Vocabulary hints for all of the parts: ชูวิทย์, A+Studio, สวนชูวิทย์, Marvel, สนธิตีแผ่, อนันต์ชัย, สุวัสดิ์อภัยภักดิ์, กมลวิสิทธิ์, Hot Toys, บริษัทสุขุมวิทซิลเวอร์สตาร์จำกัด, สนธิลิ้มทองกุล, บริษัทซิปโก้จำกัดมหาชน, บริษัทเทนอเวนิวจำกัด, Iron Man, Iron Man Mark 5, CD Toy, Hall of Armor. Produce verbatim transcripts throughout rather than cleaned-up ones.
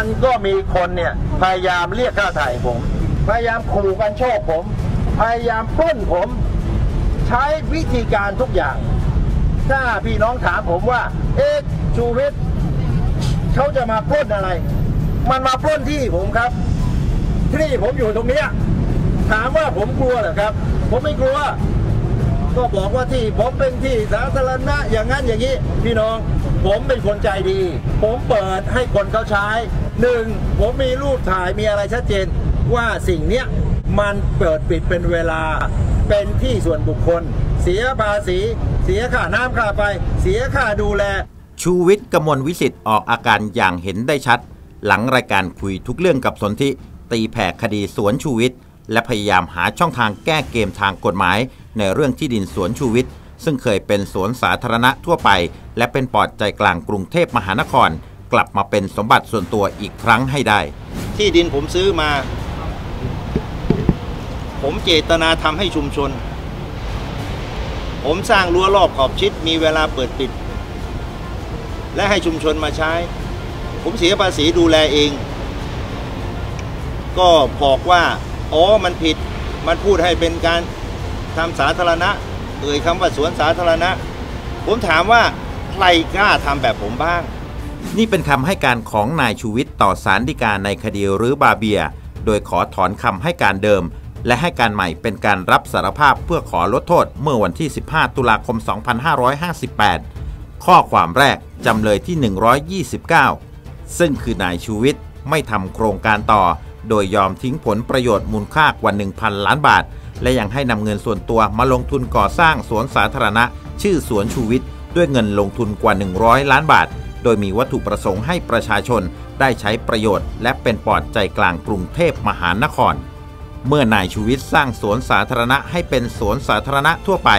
มันก็มีคนเนี่ยพยายามเรียกค่าไถ่ผมพยายามขู่กันโชคผมพยายามปล้นผมใช้วิธีการทุกอย่างถ้าพี่น้องถามผมว่าเอ๊ะชูวิทย์เขาจะมาปล้นอะไรมันมาปล้นที่ผมครับที่ผมอยู่ตรงนี้ถามว่าผมกลัวเหรอครับผมไม่กลัวก็บอกว่าที่ผมเป็นที่สาธารณะอย่างนั้นอย่างนี้พี่น้องผมเป็นคนใจดีผมเปิดให้คนเขาใช้หนึ่งผมมีรูปถ่ายมีอะไรชัดเจนว่าสิ่งเนี้ยมันเปิดปิดเป็นเวลาเป็นที่ส่วนบุคคลเสียภาษีเสียค่าน้ำค่าไฟเสียค่าดูแลชูวิทย์ กมลวิสิทธิ์ออกอาการอย่างเห็นได้ชัดหลังรายการคุยทุกเรื่องกับสนธิตีแผ่คดีสวนชูวิทย์และพยายามหาช่องทางแก้เกมทางกฎหมายในเรื่องที่ดินสวนชูวิทย์ซึ่งเคยเป็นสวนสาธารณะทั่วไปและเป็นปอดใจกลางกรุงเทพมหานครกลับมาเป็นสมบัติส่วนตัวอีกครั้งให้ได้ที่ดินผมซื้อมาผมเจตนาทำให้ชุมชนผมสร้างรั้วรอบขอบชิดมีเวลาเปิดปิดและให้ชุมชนมาใช้ผมเสียภาษีดูแลเองก็บอกว่าอ๋อมันผิดมันพูดให้เป็นการทำสาธารณะเอ่ยคำว่าสวนสาธารณะผมถามว่าใครกล้าทำแบบผมบ้างนี่เป็นคำให้การของนายชูวิทย์ต่อศาลฎีกาในคดีรื้อบาเบียโดยขอถอนคำให้การเดิมและให้การใหม่เป็นการรับสารภาพเพื่อขอลดโทษเมื่อวันที่สิบห้าตุลาคมสองพันห้าร้อยห้าสิบแปดข้อความแรกจำเลยที่หนึ่งร้อยยี่สิบเก้าซึ่งคือนายชูวิทย์ไม่ทำโครงการต่อโดยยอมทิ้งผลประโยชน์มูลค่ากว่า หนึ่งพันล้านบาทและยังให้นำเงินส่วนตัวมาลงทุนก่อสร้างสวนสาธารณะชื่อสวนชูวิทย์ด้วยเงินลงทุนกว่าหนึ่งร้อยล้านบาทโดยมีวัตถุประสงค์ให้ประชาชนได้ใช้ประโยชน์และเป็นปอดใจกลางกรุงเทพมหานครเมื่อนายชูวิทย์สร้างสวนสาธารณะให้เป็นสวนสาธารณะทั่วไป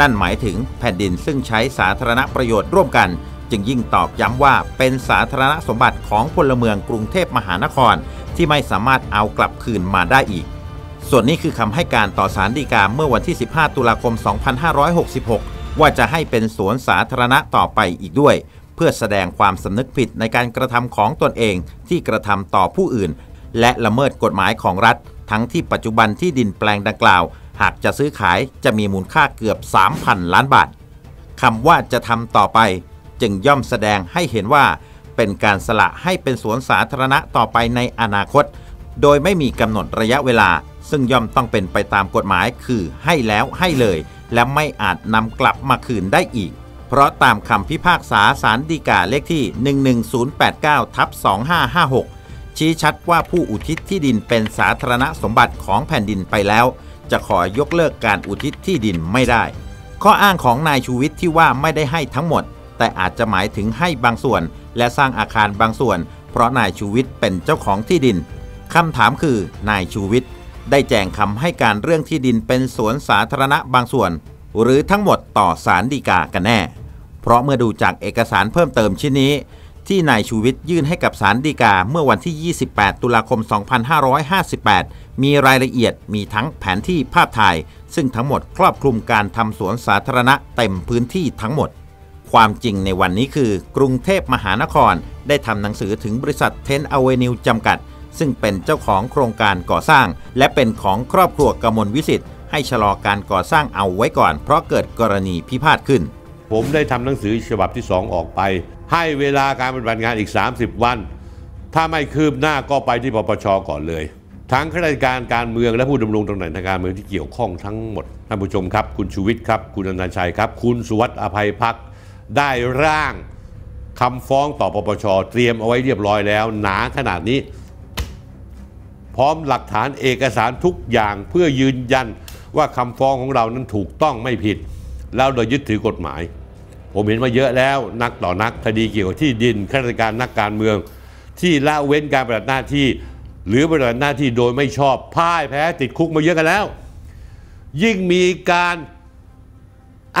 นั่นหมายถึงแผ่นดินซึ่งใช้สาธารณประโยชน์ร่วมกันจึงยิ่งตอกย้ำว่าเป็นสาธารณสมบัติของพลเมืองกรุงเทพมหานครที่ไม่สามารถเอากลับคืนมาได้อีกส่วนนี้คือคำให้การต่อศาลฎีกาเมื่อวันที่สิบห้าตุลาคมสองพันห้าร้อยหกสิบหกว่าจะให้เป็นสวนสาธารณะต่อไปอีกด้วยเพื่อแสดงความสำนึกผิดในการกระทำของตนเองที่กระทำต่อผู้อื่นและละเมิดกฎหมายของรัฐทั้งที่ปัจจุบันที่ดินแปลงดังกล่าวหากจะซื้อขายจะมีมูลค่าเกือบ สามพันล้านบาทคำว่าจะทำต่อไปจึงย่อมแสดงให้เห็นว่าเป็นการสละให้เป็นสวนสาธารณะต่อไปในอนาคตโดยไม่มีกำหนดระยะเวลาซึ่งย่อมต้องเป็นไปตามกฎหมายคือให้แล้วให้เลยและไม่อาจนำกลับมาคืนได้อีกเพราะตามคำพิพากษาศาลฎีกาเลขที่ หนึ่งหนึ่งศูนย์แปดเก้าทับสองห้าห้าหก ชี้ชัดว่าผู้อุทิศที่ดินเป็นสาธารณสมบัติของแผ่นดินไปแล้วจะขอยกเลิกการอุทิศที่ดินไม่ได้ข้ออ้างของนายชูวิทย์ที่ว่าไม่ได้ให้ทั้งหมดแต่อาจจะหมายถึงให้บางส่วนและสร้างอาคารบางส่วนเพราะนายชูวิทย์เป็นเจ้าของที่ดินคำถามคือนายชูวิทย์ได้แจงคำให้การเรื่องที่ดินเป็นสวนสาธารณะบางส่วนหรือทั้งหมดต่อศาลฎีกากันแน่เพราะเมื่อดูจากเอกสารเพิ่มเติมชิ้นนี้ที่นายชูวิทย์ยื่นให้กับศาลฎีกาเมื่อวันที่ยี่สิบแปดตุลาคมสองพันห้าร้อยห้าสิบแปดมีรายละเอียดมีทั้งแผนที่ภาพถ่ายซึ่งทั้งหมดครอบคลุมการทำสวนสาธารณะเต็มพื้นที่ทั้งหมดความจริงในวันนี้คือกรุงเทพมหานครได้ทำหนังสือถึงบริษัทเทนอเวนิวจำกัดซึ่งเป็นเจ้าของโครงการก่อสร้างและเป็นของครอบครัวกมลวิสิทธิ์ให้ชะลอการก่อสร้างเอาไว้ก่อนเพราะเกิดกรณีพิพาทขึ้นผมได้ทำหนังสือฉบับที่สองออกไปให้เวลาการปฏิบัติงานอีกสามสิบวันถ้าไม่คืบหน้าก็ไปที่ปปช.ก่อนเลยทั้งข้าราชการการเมืองและผู้ดำรงตำแหน่งทางการเมืองที่เกี่ยวข้องทั้งหมดท่านผู้ชมครับคุณชูวิทย์ครับคุณอนันต์ชัยครับคุณสุวัสดิ์อภัยภักดิ์ได้ร่างคำฟ้องต่อปปช.เตรียมเอาไว้เรียบร้อยแล้วหนาขนาดนี้พร้อมหลักฐานเอกสารทุกอย่างเพื่อยืนยันว่าคำฟ้องของเรานั้นถูกต้องไม่ผิดแล้วโดยยึดถือกฎหมายผมเห็นมาเยอะแล้วนักต่อนักคดีเกี่ยวกับที่ดินข้าราชการนักการเมืองที่ละเว้นการปฏิบัติหน้าที่หรือปฏิบัติหน้าที่โดยไม่ชอบพ่ายแพ้ติดคุกมาเยอะกันแล้วยิ่งมีการ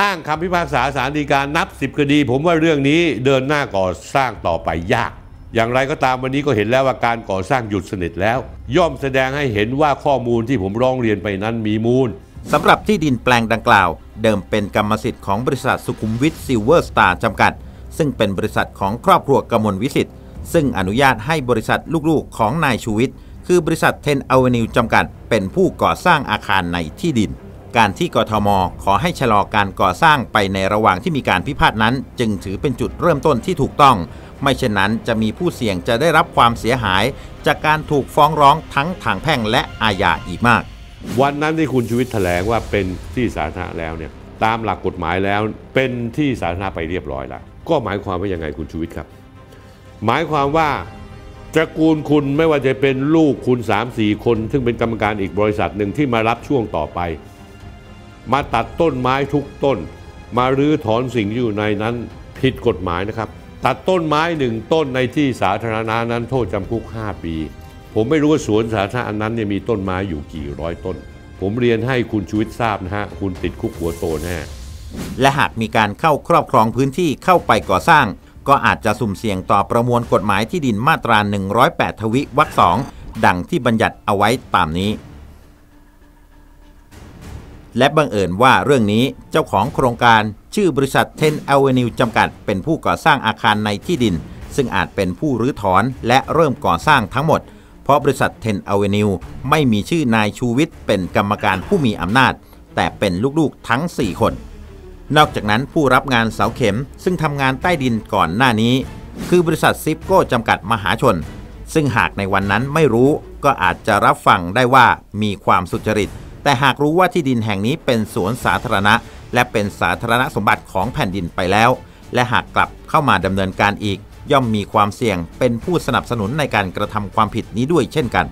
อ้างคำพิพากษาศาลฎีกานับสิบคดีผมว่าเรื่องนี้เดินหน้าก่อสร้างต่อไปยากอย่างไรก็ตามวันนี้ก็เห็นแล้วว่าการก่อสร้างหยุดสนิทแล้วย่อมแสดงให้เห็นว่าข้อมูลที่ผมร้องเรียนไปนั้นมีมูลสำหรับที่ดินแปลงดังกล่าวเดิมเป็นกรรมสิทธิ์ของบริษัทสุขุมวิทซิลเวอร์สตาร์จำกัดซึ่งเป็นบริษัทของครอบครัวกมลวิสิทธิ์ ซึ่งอนุญาตให้บริษัทลูกๆของนายชูวิทย์คือบริษัทเทนอเวนิวจำกัดเป็นผู้ก่อสร้างอาคารในที่ดินการที่กทม.ขอให้ชะลอการก่อสร้างไปในระหว่างที่มีการพิพาทนั้นจึงถือเป็นจุดเริ่มต้นที่ถูกต้องไม่เช่นนั้นจะมีผู้เสี่ยงจะได้รับความเสียหายจากการถูกฟ้องร้องทั้งทางแพ่งและอาญาอีกมากวันนั้นที่คุณชูวิทย์แถลงว่าเป็นที่สาธารณะแล้วเนี่ยตามหลักกฎหมายแล้วเป็นที่สาธารณะไปเรียบร้อยแล้วก็หมายความว่ายังไงคุณชูวิทย์ครับหมายความว่าตระกูลคุณไม่ว่าจะเป็นลูกคุณ สามสี่ คนซึ่งเป็นกรรมการอีกบริษัทหนึ่งที่มารับช่วงต่อไปมาตัดต้นไม้ทุกต้นมารื้อถอนสิ่งที่อยู่ในนั้นผิดกฎหมายนะครับตัดต้นไม้หนึ่งต้นในที่สาธารณะนั้นโทษจำคุกห้าปีผมไม่รู้ว่าสวนสาธารณะอันนั้นเนี่ยมีต้นไม้อยู่กี่ร้อยต้นผมเรียนให้คุณชูวิทย์ทราบนะฮะคุณติดคุกหัวโตแน่และหากมีการเข้าครอบครองพื้นที่เข้าไปก่อสร้างก็อาจจะสุ่มเสี่ยงต่อประมวลกฎหมายที่ดินมาตราหนึ่งร้อยแปดทวิวรรคสองดังที่บัญญัติเอาไว้ตามนี้และบังเอิญว่าเรื่องนี้เจ้าของโครงการชื่อบริษัทเทนอเวนิวจำกัดเป็นผู้ก่อสร้างอาคารในที่ดินซึ่งอาจเป็นผู้รื้อถอนและเริ่มก่อสร้างทั้งหมดเพราะบริษัทเทนอเวนิวไม่มีชื่อนายชูวิทย์เป็นกรรมการผู้มีอำนาจแต่เป็นลูกๆทั้งสี่คนนอกจากนั้นผู้รับงานเสาเข็มซึ่งทำงานใต้ดินก่อนหน้านี้คือบริษัทซิปโก้จำกัดมหาชนซึ่งหากในวันนั้นไม่รู้ก็อาจจะรับฟังได้ว่ามีความสุจริตแต่หากรู้ว่าที่ดินแห่งนี้เป็นสวนสาธารณะและเป็นสาธารณสมบัติของแผ่นดินไปแล้วและหากกลับเข้ามาดำเนินการอีกย่อมมีความเสี่ยงเป็นผู้สนับสนุนในการกระทำความผิดนี้ด้วยเช่นกัน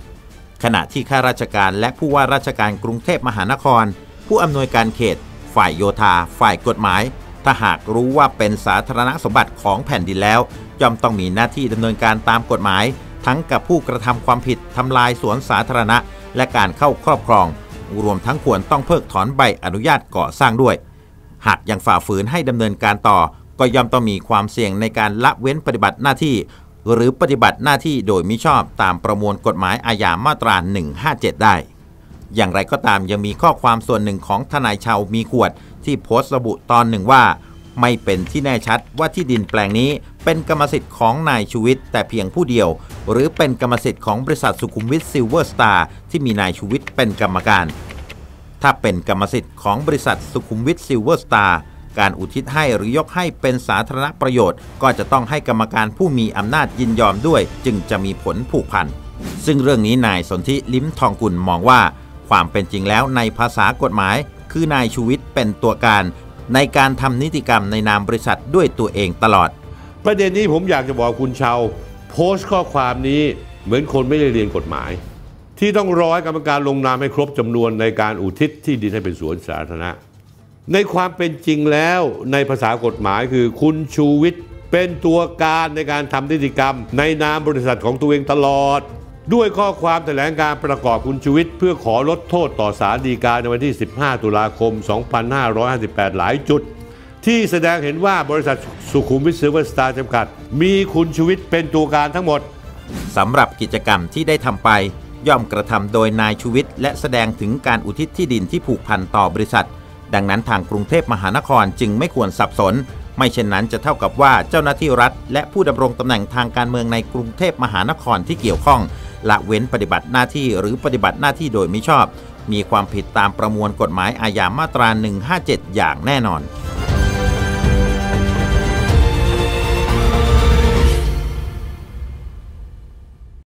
ขณะที่ข้าราชการและผู้ว่าราชการกรุงเทพมหานครผู้อำนวยการเขตฝ่ายโยธาฝ่ายกฎหมายถ้าหากรู้ว่าเป็นสาธารณสมบัติของแผ่นดินแล้วย่อมต้องมีหน้าที่ดำเนินการตามกฎหมายทั้งกับผู้กระทำความผิดทำลายสวนสาธารณะและการเข้าครอบครองรวมทั้งควรต้องเพิกถอนใบอนุญาตก่อสร้างด้วยหากยังฝ่าฝืนให้ดำเนินการต่อก็ย่อมต้องมีความเสี่ยงในการละเว้นปฏิบัติหน้าที่หรือปฏิบัติหน้าที่โดยมิชอบตามประมวลกฎหมายอาญามาตราหนึ่งห้าเจ็ดได้อย่างไรก็ตามยังมีข้อความส่วนหนึ่งของทนายชาวมีขวดที่โพสต์ระบุตอนหนึ่งว่าไม่เป็นที่แน่ชัดว่าที่ดินแปลงนี้เป็นกรรมสิทธิ์ของนายชูวิทย์แต่เพียงผู้เดียวหรือเป็นกรรมสิทธิ์ของบริษัทสุขุมวิทซิลเวอร์สตาร์ที่มีนายชูวิทย์เป็นกรรมการถ้าเป็นกรรมสิทธิ์ของบริษัทสุขุมวิทซิลเวอร์สตาร์การอุทิศให้หรือยกให้เป็นสาธารณประโยชน์ก็จะต้องให้กรรมการผู้มีอำนาจยินยอมด้วยจึงจะมีผลผูกพันซึ่งเรื่องนี้นายสนธิลิ้มทองกุลมองว่าความเป็นจริงแล้วในภาษากฎหมายคือนายชูวิทย์เป็นตัวการในการทำนิติกรรมในนามบริษัทด้วยตัวเองตลอดประเด็นนี้ผมอยากจะบอกคุณชาวโพสต์ข้อความนี้เหมือนคนไม่ได้เรียนกฎหมายที่ต้องรอให้กรรมการลงนามให้ครบจำนวนในการอุทิศที่ดินให้เป็นสวนสาธารณะในความเป็นจริงแล้วในภาษากฎหมายคือคุณชูวิทย์เป็นตัวการในการทำนิติกรรมในนามบริษัทของตัวเองตลอดด้วยข้อความแถลงการประกอบคุณชูวิทย์เพื่อขอลดโทษต่อศาลฎีกาในวันที่สิบห้าตุลาคมสองพันห้าร้อยห้าสิบแปดหลายจุดที่แสดงเห็นว่าบริษัทสุขุมวิทซิลเวอร์สตาร์จำกัดมีคุณชูวิทย์เป็นตัวการทั้งหมดสำหรับกิจกรรมที่ได้ทำไปย่อมกระทำโดยนายชูวิทย์และแสดงถึงการอุทิศที่ดินที่ผูกพันต่อบริษัทดังนั้นทางกรุงเทพมหานครจึงไม่ควรสับสนไม่เช่นนั้นจะเท่ากับว่าเจ้าหน้าที่รัฐและผู้ดำรงตำแหน่งทางการเมืองในกรุงเทพมหานครที่เกี่ยวข้องละเว้นปฏิบัติหน้าที่หรือปฏิบัติหน้าที่โดยมิชอบมีความผิดตามประมวลกฎหมายอาญามาตราหนึ่งห้าเจ็ดอย่างแน่นอน